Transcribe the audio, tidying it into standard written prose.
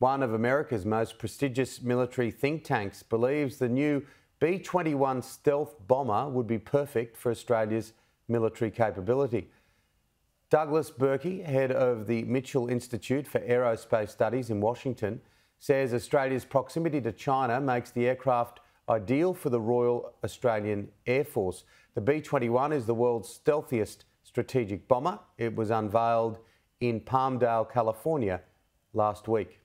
One of America's most prestigious military think tanks believes the new B-21 stealth bomber would be perfect for Australia's military capability. Douglas Birkey, head of the Mitchell Institute for Aerospace Studies in Washington, says Australia's proximity to China makes the aircraft ideal for the Royal Australian Air Force. The B-21 is the world's stealthiest strategic bomber. It was unveiled in Palmdale, California last week.